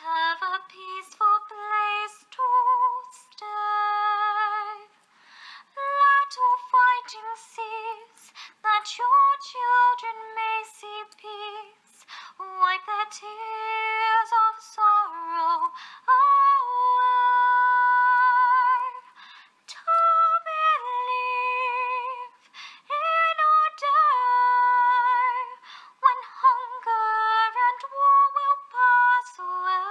Have a peaceful place to stay. Let all fighting cease, that your children may see peace. Wipe their tears of sorrow away. To believe in a day when hunger and war will pass away.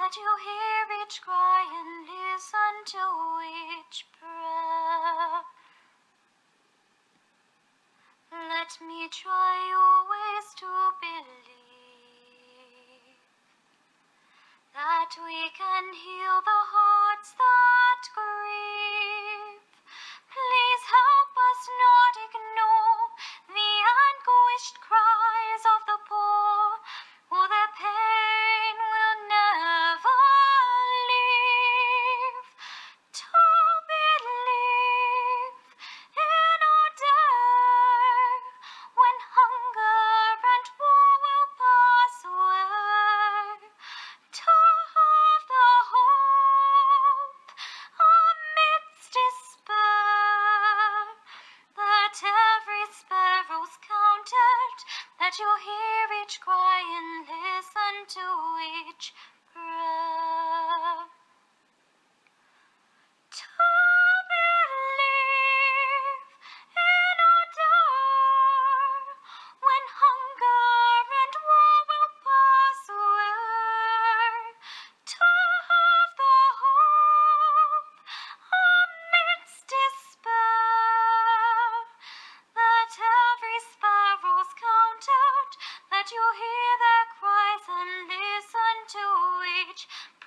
That you hear each cry and listen to each prayer. Let me try always to believe that we can heal the hearts that grieve. Please help us not ignore the anguished cries of the poor, for their pain will never that you hear each cry and listen to each prayer. To believe in a day when hunger and war will pass away. To have the hope amidst despair that every sparrow's counted, that you hear their cries and listen to each